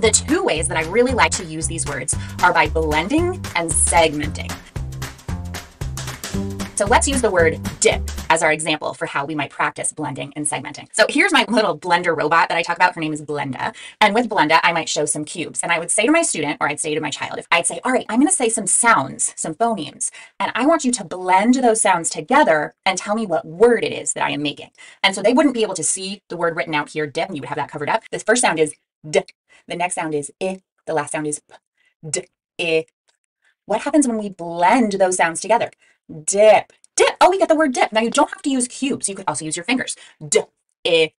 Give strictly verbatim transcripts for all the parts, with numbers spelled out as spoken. The two ways that I really like to use these words are by blending and segmenting. So let's use the word dip as our example for how we might practice blending and segmenting. So here's my little blender robot that I talk about. Her name is Blenda. And with Blenda, I might show some cubes. And I would say to my student, or I'd say to my child, if I'd say, all right, I'm going to say some sounds, some phonemes, and I want you to blend those sounds together and tell me what word it is that I am making. And so they wouldn't be able to see the word written out here, dip, and you would have that covered up. The first sound is d. The next sound is I. The last sound is p. D, I. What happens when we blend those sounds together? Dip, dip. Oh, we get the word dip. Now you don't have to use cubes. You could also use your fingers. Dip, dip,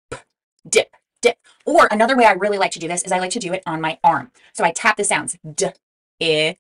dip, dip. Or another way I really like to do this is I like to do it on my arm. So I tap the sounds, dip, dip,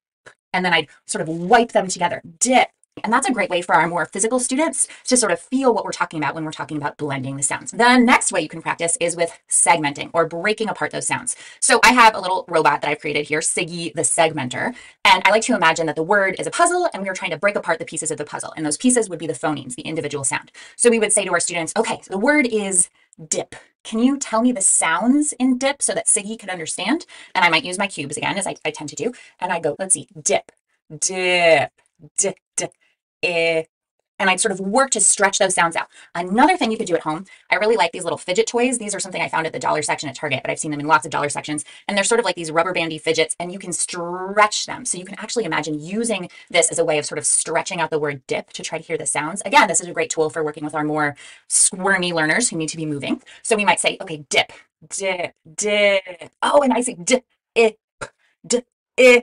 and then I sort of wipe them together. Dip. And that's a great way for our more physical students to sort of feel what we're talking about when we're talking about blending the sounds. The next way you can practice is with segmenting or breaking apart those sounds. So I have a little robot that I've created here, Siggy the Segmenter. And I like to imagine that the word is a puzzle and we are trying to break apart the pieces of the puzzle. And those pieces would be the phonemes, the individual sound. So we would say to our students, okay, so the word is dip. Can you tell me the sounds in dip so that Siggy could understand? And I might use my cubes again, as I, I tend to do. And I go, let's see, dip, dip, dip, dip. Eh, and I'd sort of work to stretch those sounds out. Another thing you could do at home, I really like these little fidget toys. These are something I found at the dollar section at Target, but I've seen them in lots of dollar sections. And they're sort of like these rubber bandy fidgets, and you can stretch them. So you can actually imagine using this as a way of sort of stretching out the word dip to try to hear the sounds. Again, this is a great tool for working with our more squirmy learners who need to be moving. So we might say, okay, dip, dip, dip. Oh, and I say dip, eh, dip, eh.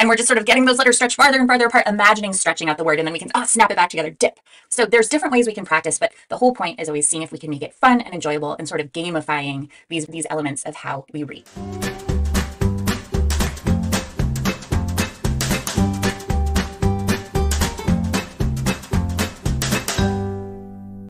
And we're just sort of getting those letters stretched farther and farther apart, imagining stretching out the word, and then we can oh, snap it back together, dip. So there's different ways we can practice, but the whole point is always seeing if we can make it fun and enjoyable and sort of gamifying these, these elements of how we read.